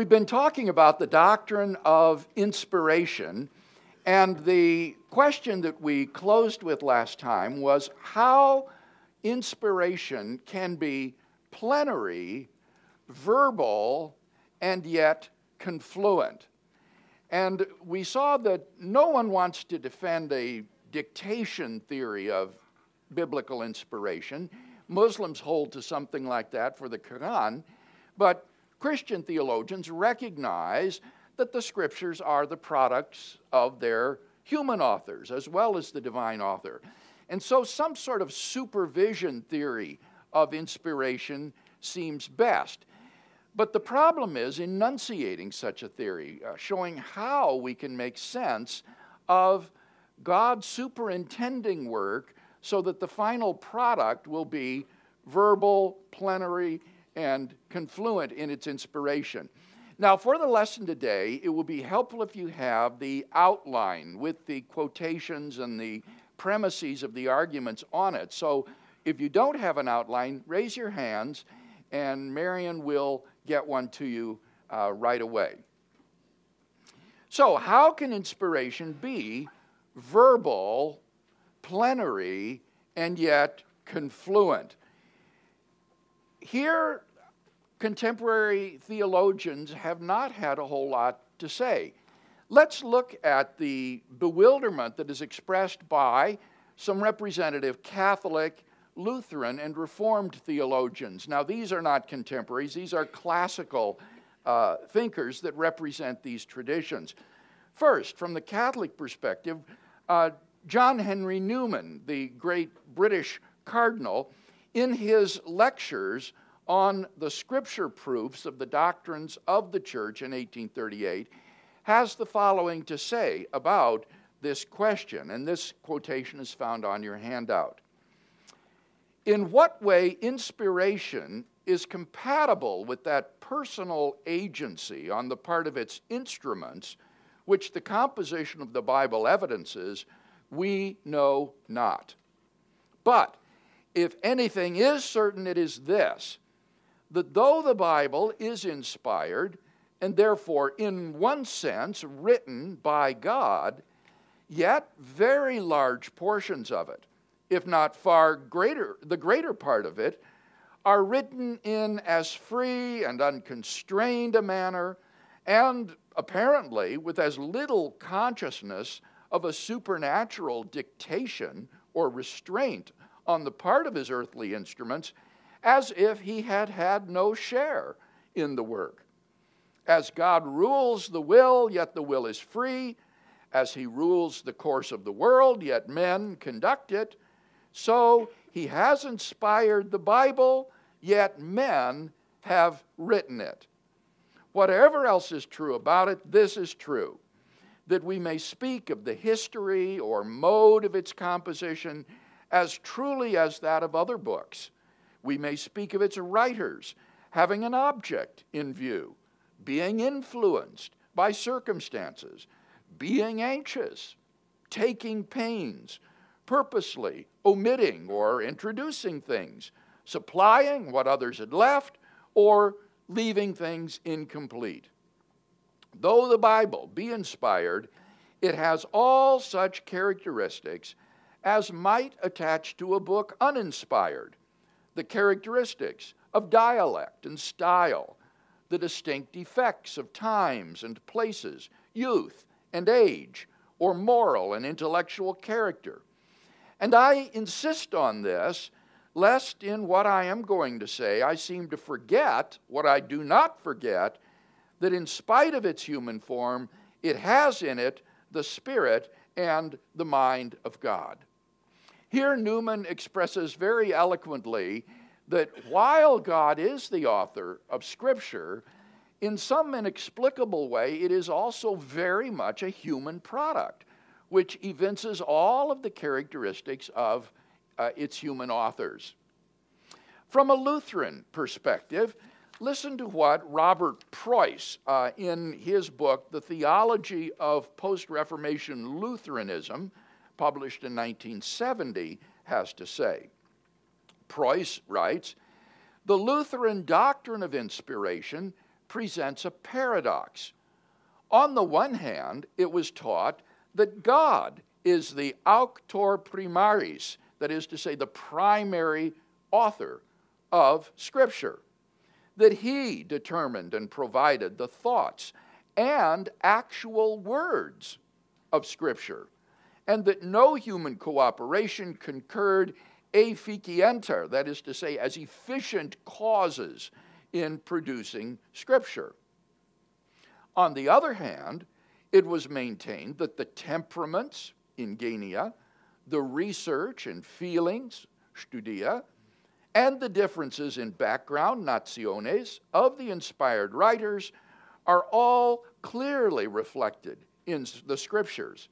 We've been talking about the doctrine of inspiration, and the question that we closed with last time was how inspiration can be plenary, verbal, and yet confluent. And we saw that no one wants to defend a dictation theory of biblical inspiration. Muslims hold to something like that for the Quran, but Christian theologians recognize that the scriptures are the products of their human authors as well as the divine author. And so some sort of supervision theory of inspiration seems best. But the problem is enunciating such a theory, showing how we can make sense of God superintending work so that the final product will be verbal, plenary, and confluent in its inspiration. Now, for the lesson today, it will be helpful if you have the outline with the quotations and the premises of the arguments on it. So if you don't have an outline, raise your hands, and Marion will get one to you right away. So how can inspiration be verbal, plenary, and yet confluent? Here, contemporary theologians have not had a whole lot to say. Let's look at the bewilderment that is expressed by some representative Catholic, Lutheran, and Reformed theologians. Now, these are not contemporaries. These are classical thinkers that represent these traditions. First, from the Catholic perspective, John Henry Newman, the great British cardinal, in his lectures on the scripture proofs of the doctrines of the church in 1838, has the following to say about this question, and this quotation is found on your handout. In what way inspiration is compatible with that personal agency on the part of its instruments, which the composition of the Bible evidences, we know not. But if anything is certain, it is this, that though the Bible is inspired, and therefore in one sense written by God, yet very large portions of it, if not far greater, the greater part of it, are written in as free and unconstrained a manner, and apparently with as little consciousness of a supernatural dictation or restraint on the part of his earthly instruments, as if he had had no share in the work. As God rules the will, yet the will is free. As he rules the course of the world, yet men conduct it. So he has inspired the Bible, yet men have written it. Whatever else is true about it, this is true, that we may speak of the history or mode of its composition as truly as that of other books. We may speak of its writers having an object in view, being influenced by circumstances, being anxious, taking pains, purposely omitting or introducing things, supplying what others had left, or leaving things incomplete. Though the Bible be inspired, it has all such characteristics as might attach to a book uninspired, the characteristics of dialect and style, the distinct effects of times and places, youth and age, or moral and intellectual character. And I insist on this, lest in what I am going to say I seem to forget what I do not forget, that in spite of its human form, it has in it the spirit and the mind of God. Here Newman expresses very eloquently that while God is the author of Scripture, in some inexplicable way it is also very much a human product, which evinces all of the characteristics of its human authors. From a Lutheran perspective, listen to what Robert Preus in his book, The Theology of Post-Reformation Lutheranism, published in 1970, has to say. Preus writes, the Lutheran doctrine of inspiration presents a paradox. On the one hand, it was taught that God is the auctor primaris, that is to say, the primary author of Scripture, that he determined and provided the thoughts and actual words of Scripture, and that no human cooperation concurred efficienter, that is to say, as efficient causes in producing Scripture. On the other hand, it was maintained that the temperaments, ingenia, the research and feelings, studia, and the differences in background, nationes, of the inspired writers are all clearly reflected in the Scriptures,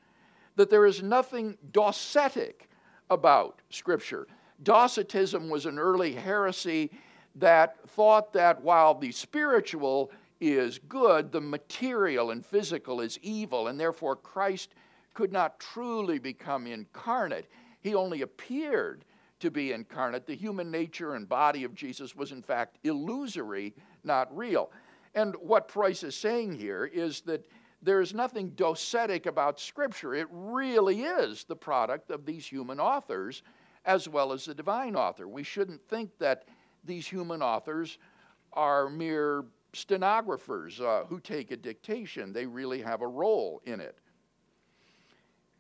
that there is nothing docetic about Scripture. Docetism was an early heresy that thought that while the spiritual is good, the material and physical is evil, and therefore Christ could not truly become incarnate. He only appeared to be incarnate. The human nature and body of Jesus was in fact illusory, not real. And what Preus is saying here is that there is nothing docetic about Scripture. It really is the product of these human authors as well as the divine author. We shouldn't think that these human authors are mere stenographers who take a dictation. They really have a role in it.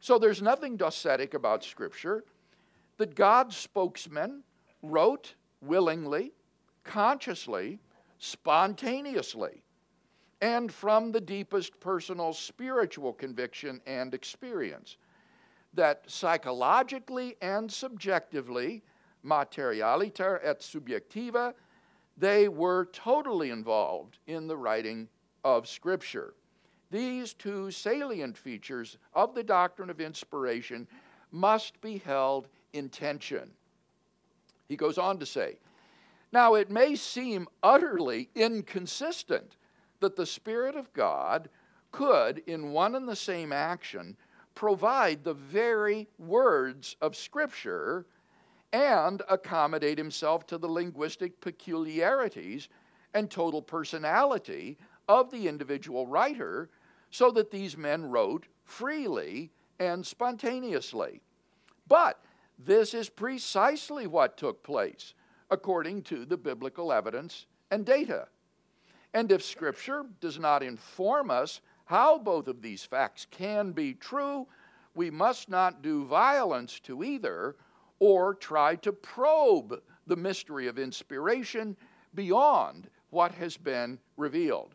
So there's nothing docetic about Scripture. That God's spokesman wrote willingly, consciously, spontaneously, and from the deepest personal spiritual conviction and experience, that psychologically and subjectively, materialiter et subjectiva, they were totally involved in the writing of Scripture. These two salient features of the doctrine of inspiration must be held in tension. He goes on to say, now it may seem utterly inconsistent that the Spirit of God could, in one and the same action, provide the very words of Scripture and accommodate himself to the linguistic peculiarities and total personality of the individual writer, so that these men wrote freely and spontaneously. But this is precisely what took place, according to the biblical evidence and data. And if Scripture does not inform us how both of these facts can be true, we must not do violence to either or try to probe the mystery of inspiration beyond what has been revealed.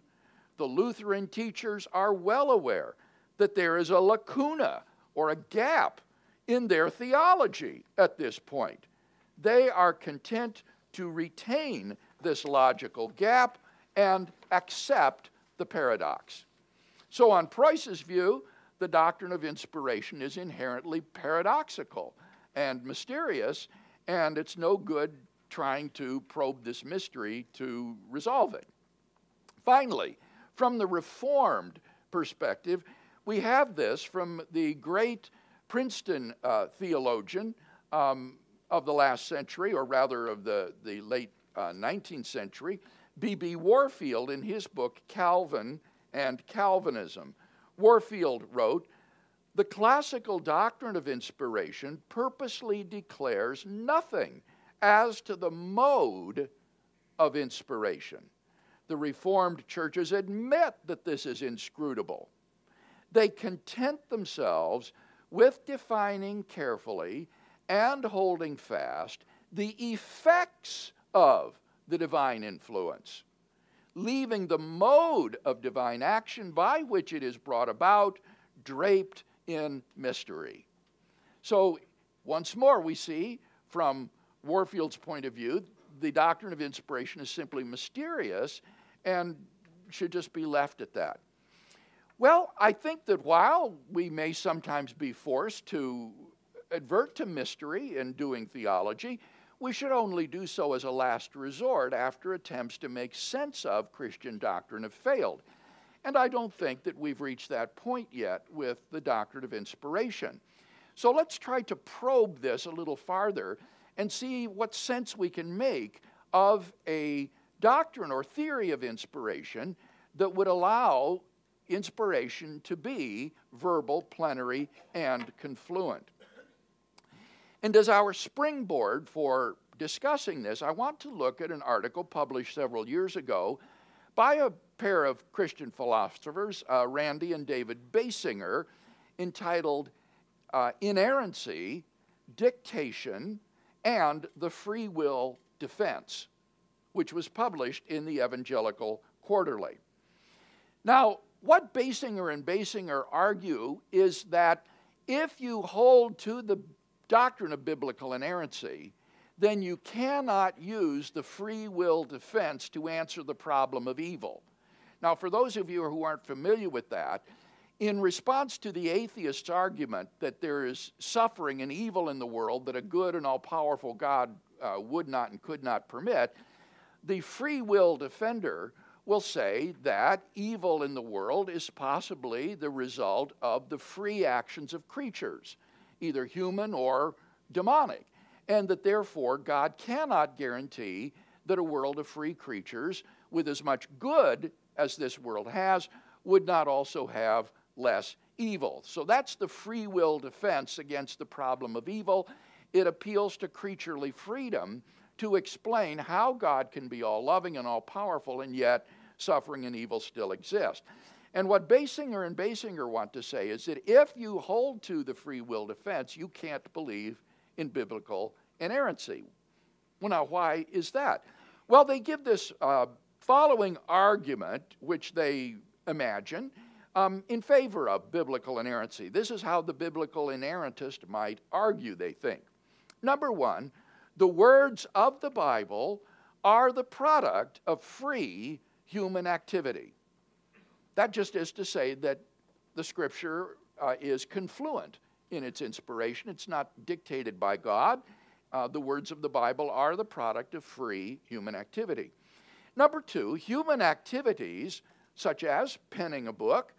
The Lutheran teachers are well aware that there is a lacuna or a gap in their theology at this point. They are content to retain this logical gap and accept the paradox. So on Preus's view, the doctrine of inspiration is inherently paradoxical and mysterious, and it's no good trying to probe this mystery to resolve it. Finally, from the Reformed perspective, we have this from the great Princeton theologian of the last century, or rather of the late 19th century, B.B. Warfield, in his book Calvin and Calvinism. Warfield wrote, "The classical doctrine of inspiration purposely declares nothing as to the mode of inspiration. The Reformed churches admit that this is inscrutable. They content themselves with defining carefully and holding fast the effects of the divine influence, leaving the mode of divine action by which it is brought about draped in mystery." So once more we see from Warfield's point of view, the doctrine of inspiration is simply mysterious and should just be left at that. Well, I think that while we may sometimes be forced to advert to mystery in doing theology, we should only do so as a last resort after attempts to make sense of Christian doctrine have failed. And I don't think that we've reached that point yet with the doctrine of inspiration. So let's try to probe this a little farther and see what sense we can make of a doctrine or theory of inspiration that would allow inspiration to be verbal, plenary, and confluent. And as our springboard for discussing this, I want to look at an article published several years ago by a pair of Christian philosophers, Randy and David Basinger, entitled Inerrancy, Dictation, and the Free Will Defense, which was published in the Evangelical Quarterly. Now, what Basinger and Basinger argue is that if you hold to the doctrine of biblical inerrancy, then you cannot use the free will defense to answer the problem of evil. Now, for those of you who aren't familiar with that, in response to the atheist's argument that there is suffering and evil in the world that a good and all-powerful God would not and could not permit, the free will defender will say that evil in the world is possibly the result of the free actions of creatures, either human or demonic, and that therefore God cannot guarantee that a world of free creatures with as much good as this world has would not also have less evil. So that's the free will defense against the problem of evil. It appeals to creaturely freedom to explain how God can be all-loving and all-powerful and yet suffering and evil still exist. And what Basinger and Basinger want to say is that if you hold to the free will defense, you can't believe in biblical inerrancy. Well, now, why is that? Well, they give this following argument, which they imagine, in favor of biblical inerrancy. This is how the biblical inerrantist might argue, they think. Number one, the words of the Bible are the product of free human activity. That just is to say that the Scripture is confluent in its inspiration. It's not dictated by God. The words of the Bible are the product of free human activity. Number two, human activities, such as penning a book,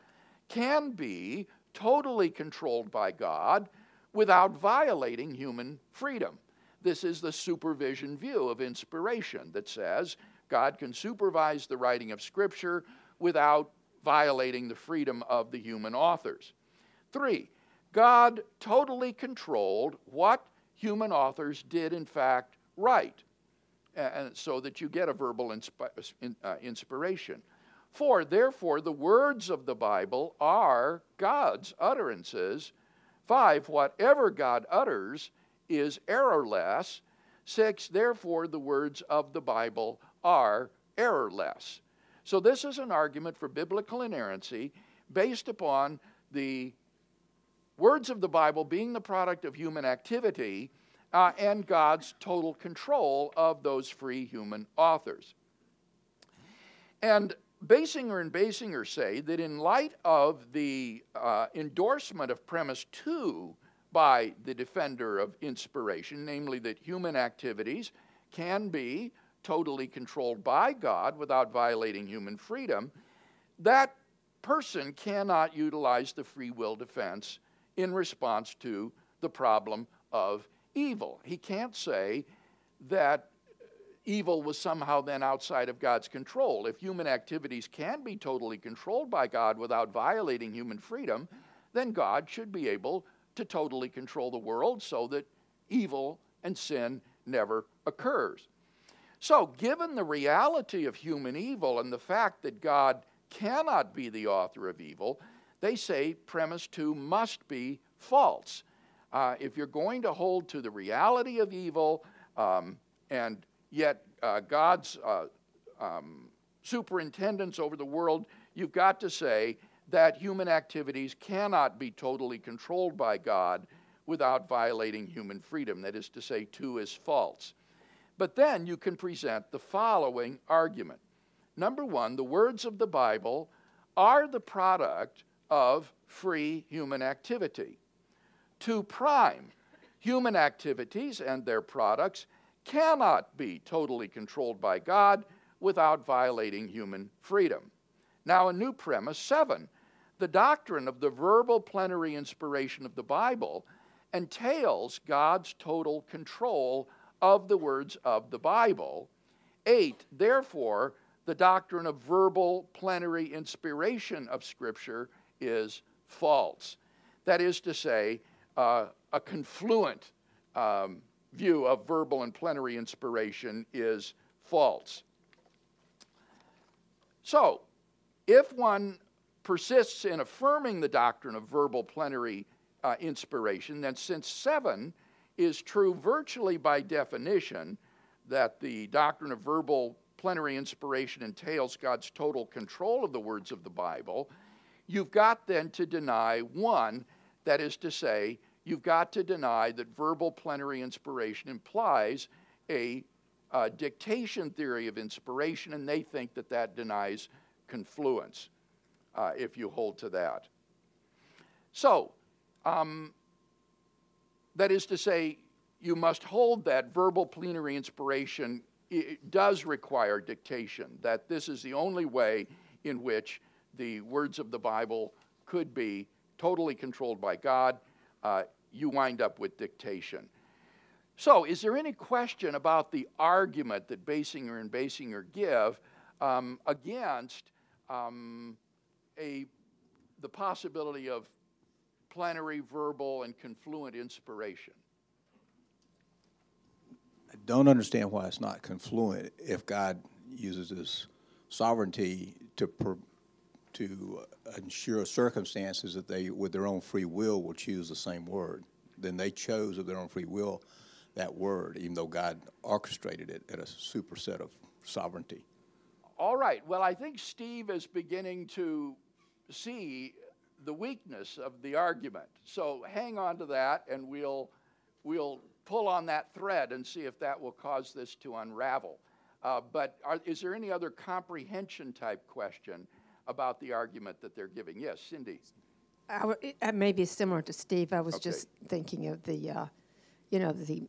can be totally controlled by God without violating human freedom. This is the supervision view of inspiration that says God can supervise the writing of Scripture without violating the freedom of the human authors. Three, God totally controlled what human authors did in fact write, and so that you get a verbal inspiration. Four, therefore, the words of the Bible are God's utterances. Five, whatever God utters is errorless. Six, therefore, the words of the Bible are errorless. So this is an argument for biblical inerrancy based upon the words of the Bible being the product of human activity and God's total control of those free human authors. And Basinger say that in light of the endorsement of premise 2 by the defender of inspiration, namely that human activities can be totally controlled by God without violating human freedom, that person cannot utilize the free will defense in response to the problem of evil. He can't say that evil was somehow then outside of God's control. If human activities can be totally controlled by God without violating human freedom, then God should be able to totally control the world so that evil and sin never occurs. So, given the reality of human evil and the fact that God cannot be the author of evil, they say premise 2 must be false. If you're going to hold to the reality of evil and yet God's superintendence over the world, you've got to say that human activities cannot be totally controlled by God without violating human freedom. That is to say, 2 is false. But then you can present the following argument. Number one, the words of the Bible are the product of free human activity. 2', human activities and their products cannot be totally controlled by God without violating human freedom. Now, a new premise, 7. The doctrine of the verbal plenary inspiration of the Bible entails God's total control of the words of the Bible 8, therefore, the doctrine of verbal plenary inspiration of Scripture is false. That is to say, a confluent view of verbal and plenary inspiration is false. So, if one persists in affirming the doctrine of verbal plenary inspiration, then since 7 is true virtually by definition, that the doctrine of verbal plenary inspiration entails God's total control of the words of the Bible, you've got then to deny 1, that is to say, you've got to deny that verbal plenary inspiration implies a dictation theory of inspiration, and they think that that denies confluence, if you hold to that. So, that is to say, you must hold that verbal plenary inspiration does require dictation, that this is the only way in which the words of the Bible could be totally controlled by God. You wind up with dictation. So, is there any question about the argument that Basinger and Basinger give against the possibility of plenary, verbal, and confluent inspiration? I don't understand why it's not confluent if God uses His sovereignty to ensure circumstances that they, with their own free will choose the same word. Then they chose of their own free will that word, even though God orchestrated it at a superset of sovereignty. All right. Well, I think Steve is beginning to see the weakness of the argument. So hang on to that, and we'll pull on that thread and see if that will cause this to unravel. Is there any other comprehension-type question about the argument that they're giving? Yes, Cindy. It may be similar to Steve. I was just thinking of the, you know, the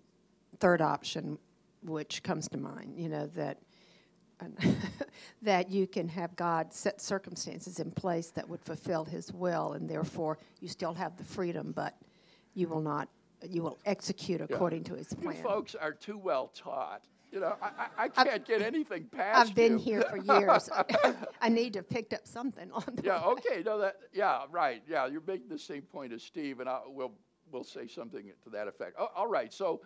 third option, which comes to mind. You know that that you can have God set circumstances in place that would fulfill His will, and therefore you still have the freedom, but you will not. You will execute according to His plan. You folks are too well taught. You know, I can't get anything past I've been you. Here for years. I need to have picked up something on the way. Okay. No, that, right. Yeah, you're making the same point as Steve, and we'll say something to that effect. Oh, all right. So,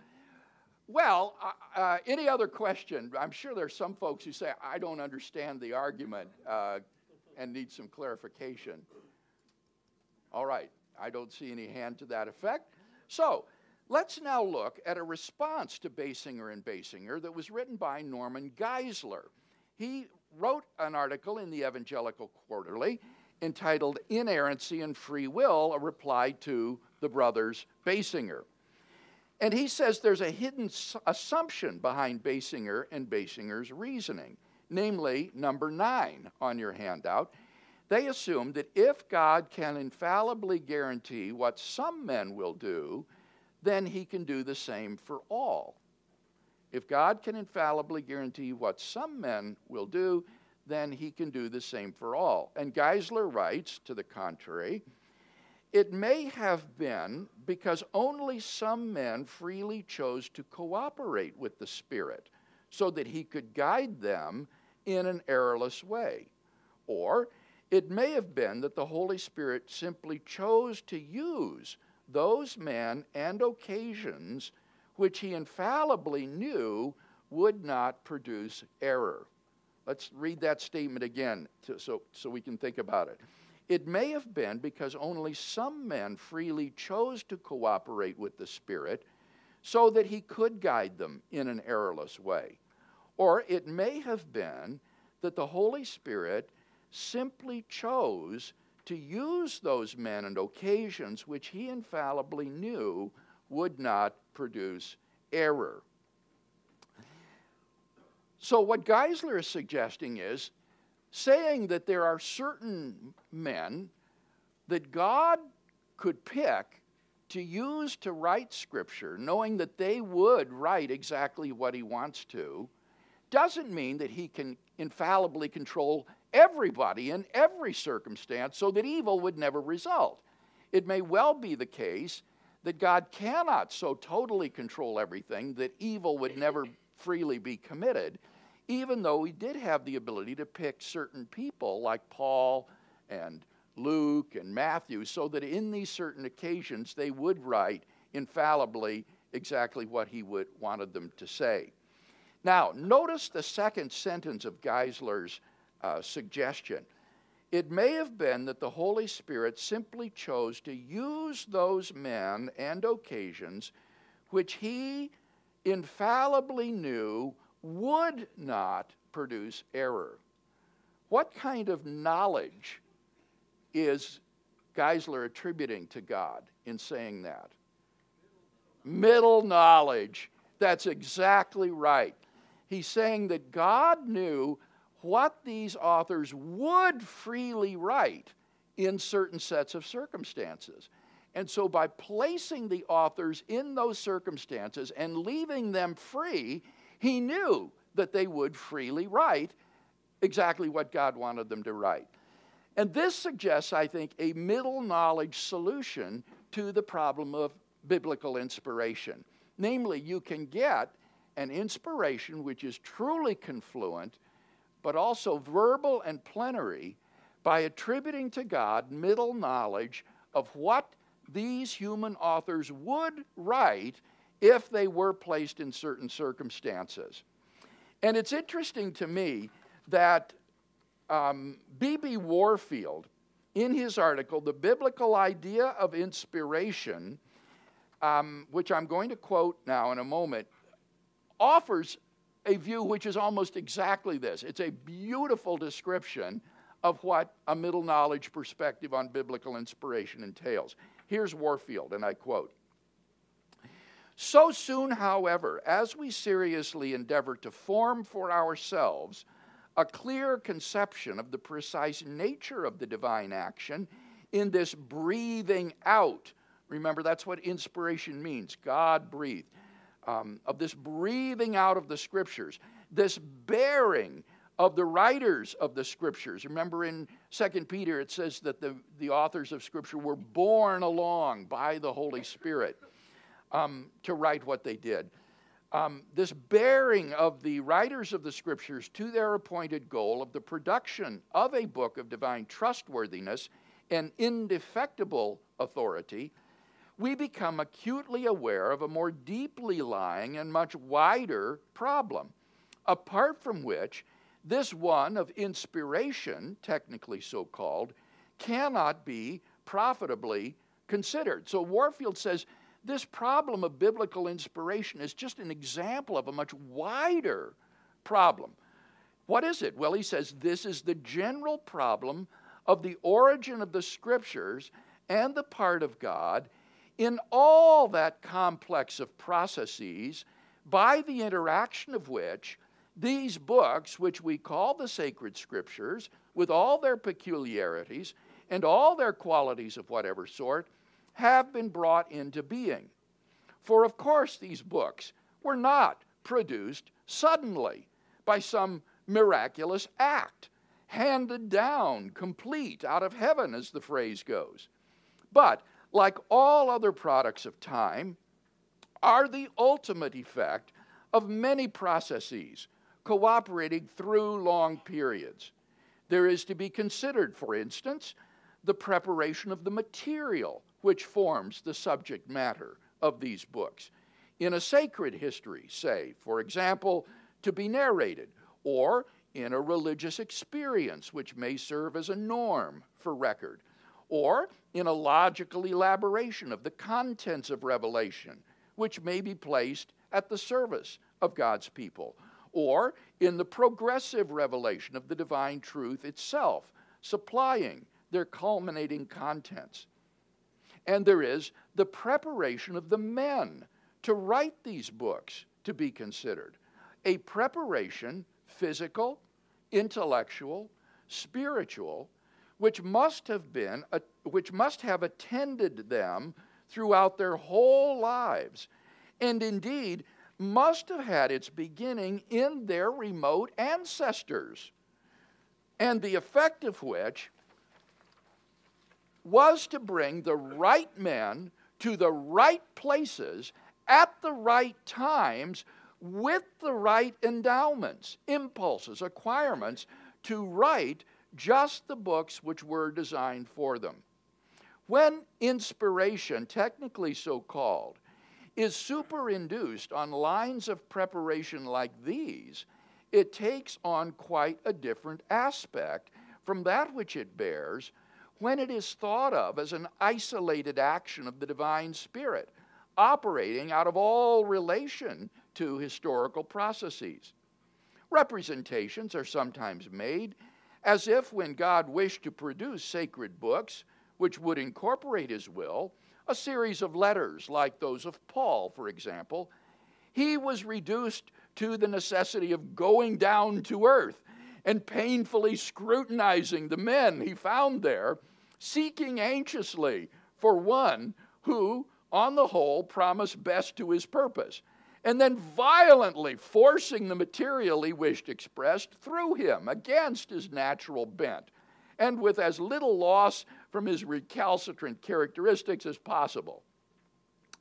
well, any other question? I'm sure there's some folks who say, I don't understand the argument and need some clarification. All right. I don't see any hand to that effect. So, let's now look at a response to Basinger and Basinger that was written by Norman Geisler. He wrote an article in the Evangelical Quarterly entitled Inerrancy and Free Will, a Reply to the Brothers Basinger. And he says there's a hidden assumption behind Basinger and Basinger's reasoning, namely number 9 on your handout. They assume that if God can infallibly guarantee what some men will do, then He can do the same for all. If God can infallibly guarantee what some men will do, then He can do the same for all. And Geisler writes, to the contrary, it may have been because only some men freely chose to cooperate with the Spirit so that He could guide them in an errorless way. Or it may have been that the Holy Spirit simply chose to use those men and occasions which He infallibly knew would not produce error. Let's read that statement again so we can think about it. It may have been because only some men freely chose to cooperate with the Spirit so that He could guide them in an errorless way. Or it may have been that the Holy Spirit simply chose to use those men and occasions which He infallibly knew would not produce error. So what Geisler is suggesting is saying that there are certain men that God could pick to use to write Scripture, knowing that they would write exactly what He wants to, doesn't mean that He can infallibly control everybody in every circumstance so that evil would never result. It may well be the case that God cannot so totally control everything that evil would never freely be committed. even though he did have the ability to pick certain people like Paul and Luke and Matthew, so that in these certain occasions they would write infallibly exactly what he wanted them to say. Now, notice the second sentence of Geisler's suggestion. It may have been that the Holy Spirit simply chose to use those men and occasions which he infallibly knew would not produce error. What kind of knowledge is Geisler attributing to God in saying that? Middle knowledge. That's exactly right. He's saying that God knew what these authors would freely write in certain sets of circumstances. And so by placing the authors in those circumstances and leaving them free, he knew that they would freely write exactly what God wanted them to write. And this suggests, I think, a middle knowledge solution to the problem of biblical inspiration. Namely, you can get an inspiration which is truly confluent, but also verbal and plenary, by attributing to God middle knowledge of what these human authors would write if they were placed in certain circumstances. And it's interesting to me that B.B. Warfield, in his article, The Biblical Idea of Inspiration, which I'm going to quote now in a moment, offers a view which is almost exactly this. It's a beautiful description of what a middle knowledge perspective on biblical inspiration entails. Here's Warfield, and I quote, "So soon, however, as we seriously endeavor to form for ourselves a clear conception of the precise nature of the divine action in this breathing out," remember, that's what inspiration means, God breathed, "of this breathing out of the Scriptures, this bearing of the writers of the Scriptures." Remember in 2 Peter it says that the authors of Scripture were borne along by the Holy Spirit to write what they did. "This bearing of the writers of the Scriptures to their appointed goal of the production of a book of divine trustworthiness and indefectible authority, we become acutely aware of a more deeply lying and much wider problem, apart from which this one of inspiration, technically so-called, cannot be profitably considered." So Warfield says this problem of biblical inspiration is just an example of a much wider problem. What is it? Well, he says this is the general problem of the origin of the Scriptures and the part of God in all that complex of processes by the interaction of which these books, which we call the sacred Scriptures, with all their peculiarities and all their qualities of whatever sort, have been brought into being. For of course these books were not produced suddenly by some miraculous act, handed down, complete, out of heaven, as the phrase goes. But, like all other products of time, are the ultimate effect of many processes cooperating through long periods. There is to be considered, for instance, the preparation of the material which forms the subject matter of these books, in a sacred history, say, for example, to be narrated, or in a religious experience which may serve as a norm for record, or in a logical elaboration of the contents of revelation, which may be placed at the service of God's people, or in the progressive revelation of the divine truth itself, supplying their culminating contents. And there is the preparation of the men to write these books to be considered, a preparation, physical, intellectual, spiritual, which must have attended them throughout their whole lives, and indeed must have had its beginning in their remote ancestors, and the effect of which was to bring the right men to the right places at the right times with the right endowments, impulses, acquirements to write just the books which were designed for them. When inspiration, technically so called, is superinduced on lines of preparation like these, it takes on quite a different aspect from that which it bears when it is thought of as an isolated action of the divine spirit, operating out of all relation to historical processes. Representations are sometimes made as if when God wished to produce sacred books which would incorporate his will, a series of letters like those of Paul, for example, he was reduced to the necessity of going down to earth and painfully scrutinizing the men he found there, seeking anxiously for one who, on the whole, promised best to his purpose, and then violently forcing the material he wished expressed through him against his natural bent, and with as little loss from his recalcitrant characteristics as possible.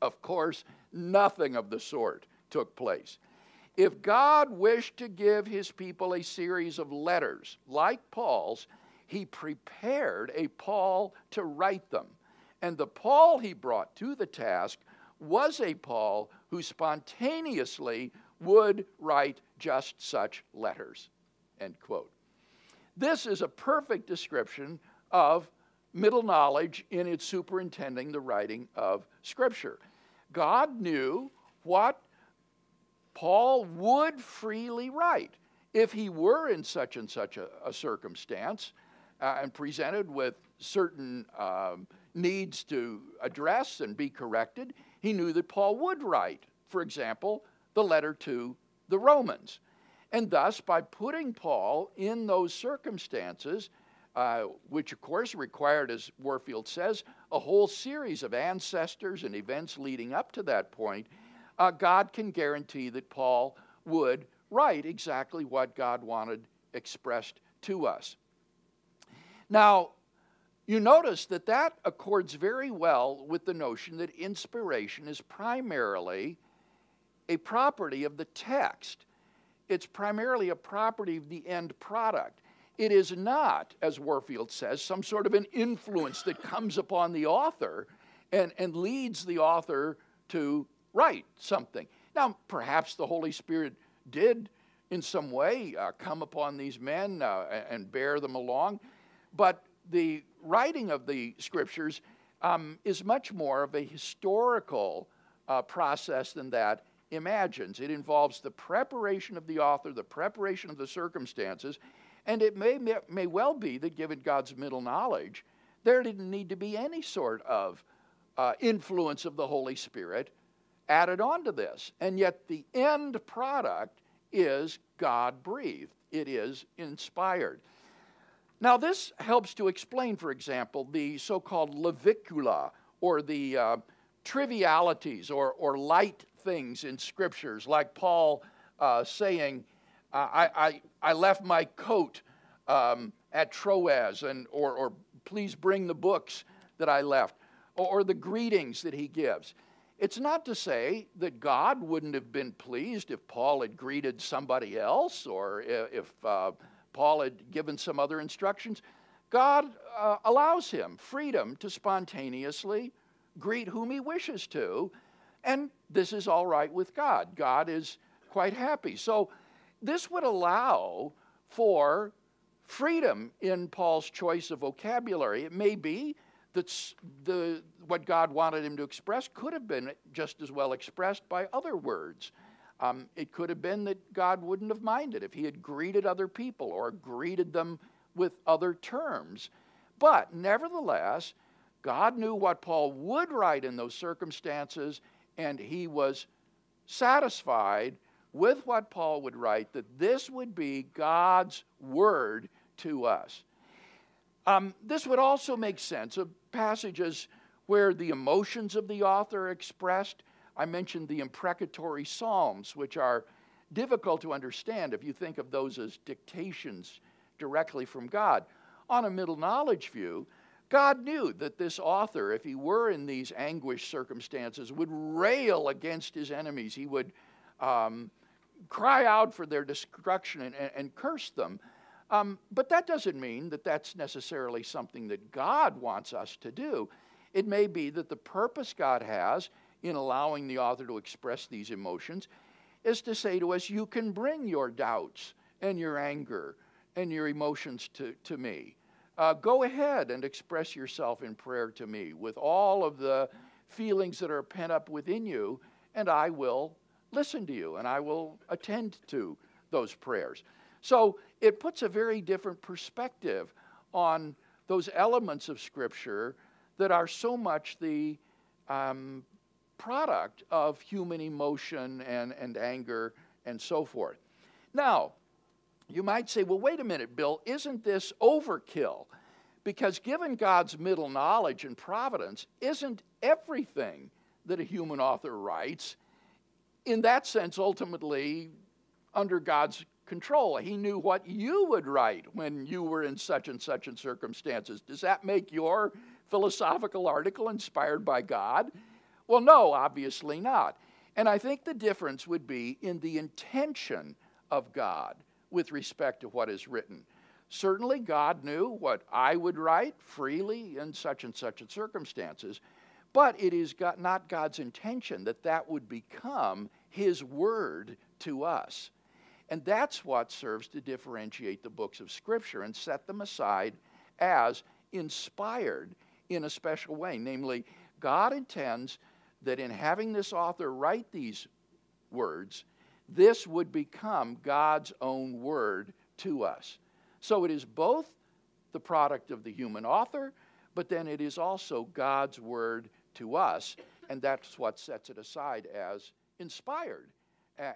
Of course, nothing of the sort took place. If God wished to give his people a series of letters like Paul's, he prepared a Paul to write them. And the Paul he brought to the task was a Paul who spontaneously would write just such letters, end quote. This is a perfect description of middle knowledge in its superintending the writing of Scripture. God knew what Paul would freely write if he were in such and such a circumstance and presented with certain needs to address and be corrected. He knew that Paul would write, for example, the letter to the Romans. And thus, by putting Paul in those circumstances, which of course required, as Warfield says, a whole series of ancestors and events leading up to that point, God can guarantee that Paul would write exactly what God wanted expressed to us. Now, you notice that that accords very well with the notion that inspiration is primarily a property of the text. It's primarily a property of the end product. It is not, as Warfield says, some sort of an influence that comes upon the author and leads the author to write something. Now, perhaps the Holy Spirit did in some way come upon these men and bear them along, but the writing of the Scriptures is much more of a historical process than that imagines. It involves the preparation of the author, the preparation of the circumstances, and it may well be that given God's middle knowledge, there didn't need to be any sort of influence of the Holy Spirit added on to this. And yet the end product is God-breathed. It is inspired. Now this helps to explain, for example, the so-called levicula, or the trivialities or light things in Scriptures, like Paul saying, I left my coat at Troas, or please bring the books that I left, or the greetings that he gives. It's not to say that God wouldn't have been pleased if Paul had greeted somebody else, or if Paul had given some other instructions. God allows him freedom to spontaneously greet whom he wishes to, and this is all right with God. God is quite happy. So this would allow for freedom in Paul's choice of vocabulary. It may be that what God wanted him to express could have been just as well expressed by other words. It could have been that God wouldn't have minded if he had greeted other people or greeted them with other terms. But nevertheless, God knew what Paul would write in those circumstances, and he was satisfied with what Paul would write, that this would be God's word to us. This would also make sense of passages where the emotions of the author are expressed. I mentioned the imprecatory psalms, which are difficult to understand if you think of those as dictations directly from God. On a middle knowledge view, God knew that this author, if he were in these anguished circumstances, would rail against his enemies. He would cry out for their destruction and curse them. But that doesn't mean that that's necessarily something that God wants us to do. It may be that the purpose God has in allowing the author to express these emotions is to say to us, you can bring your doubts and your anger and your emotions to me. Go ahead and express yourself in prayer to me with all of the feelings that are pent up within you, and I will listen to you, and I will attend to those prayers. So it puts a very different perspective on those elements of Scripture that are so much the product of human emotion and anger and so forth. Now, you might say, well, wait a minute, Bill, isn't this overkill? Because given God's middle knowledge and providence, isn't everything that a human author writes, in that sense, ultimately under God's control? He knew what you would write when you were in such and such and circumstances. Does that make your philosophical article inspired by God? Well, no, obviously not. And I think the difference would be in the intention of God with respect to what is written. Certainly God knew what I would write freely in such and such circumstances, but it is not God's intention that that would become His word to us. And that's what serves to differentiate the books of Scripture and set them aside as inspired in a special way. Namely, God intends that in having this author write these words, this would become God's own word to us. So it is both the product of the human author, but then it is also God's word to us, and that's what sets it aside as inspired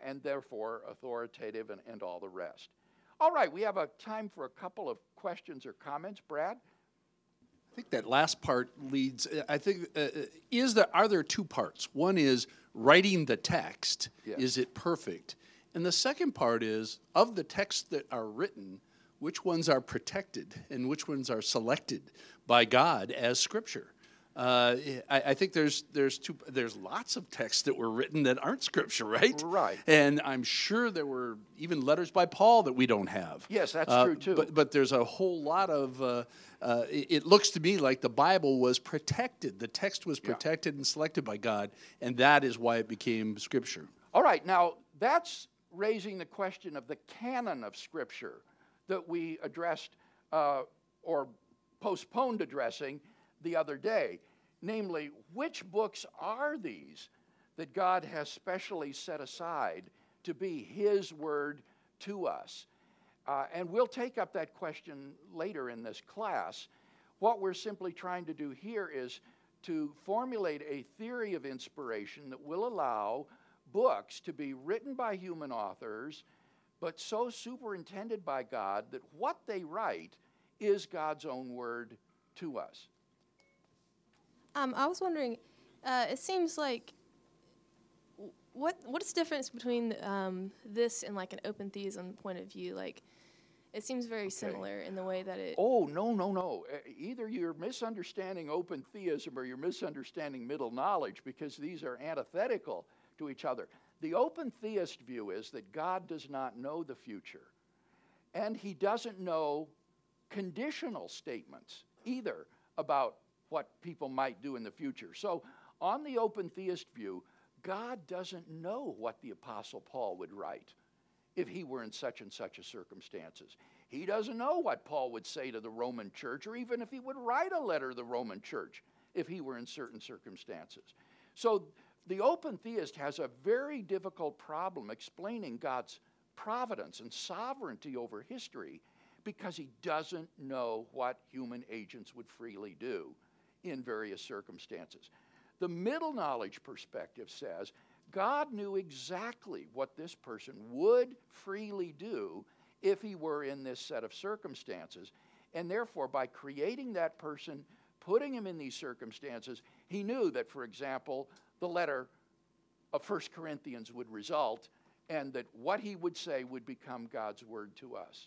and therefore authoritative and all the rest. All right, we have time for a couple of questions or comments. Brad? I think that last part leads, I think, are there two parts? One is writing the text, yes. Is it perfect? And the second part is, of the texts that are written, which ones are protected and which ones are selected by God as Scripture? I think there's lots of texts that were written that aren't Scripture, right? Right. And I'm sure there were even letters by Paul that we don't have. Yes, that's true too. But there's a whole lot of, it looks to me like the Bible was protected. The text was protected, yeah, and selected by God, and that is why it became Scripture. All right, now that's raising the question of the canon of Scripture that we addressed or postponed addressing the other day, namely, which books are these that God has specially set aside to be His word to us? And we'll take up that question later in this class. What we're simply trying to do here is to formulate a theory of inspiration that will allow books to be written by human authors, but so superintended by God that what they write is God's own word to us. I was wondering, it seems like, what's the difference between this and like an open theism point of view? Like, it seems very similar in the way that it... Oh, no. Either you're misunderstanding open theism or you're misunderstanding middle knowledge, because these are antithetical to each other. The open theist view is that God does not know the future, and He doesn't know conditional statements either about what people might do in the future. So on the open theist view, God doesn't know what the Apostle Paul would write if he were in such and such a circumstances. He doesn't know what Paul would say to the Roman church, or even if he would write a letter to the Roman church if he were in certain circumstances. So the open theist has a very difficult problem explaining God's providence and sovereignty over history, because He doesn't know what human agents would freely do in various circumstances. The middle knowledge perspective says God knew exactly what this person would freely do if he were in this set of circumstances, and therefore by creating that person, putting him in these circumstances, He knew that, for example, the letter of 1 Corinthians would result, and that what he would say would become God's word to us.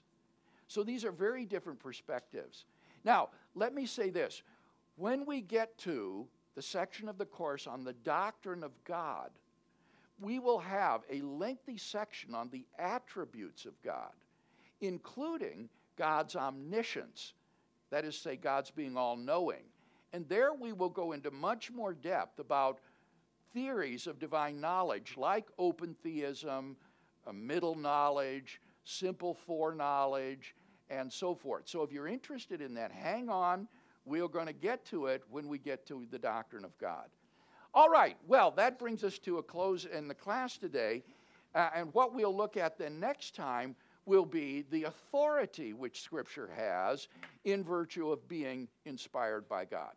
So these are very different perspectives. Now, let me say this. When we get to the section of the course on the doctrine of God, we will have a lengthy section on the attributes of God, including God's omniscience, that is to say, God's being all-knowing. And there we will go into much more depth about theories of divine knowledge, like open theism, middle knowledge, simple foreknowledge, and so forth. So if you're interested in that, hang on. We're going to get to it when we get to the doctrine of God. All right, well, that brings us to a close in the class today. And what we'll look at then next time will be the authority which Scripture has in virtue of being inspired by God.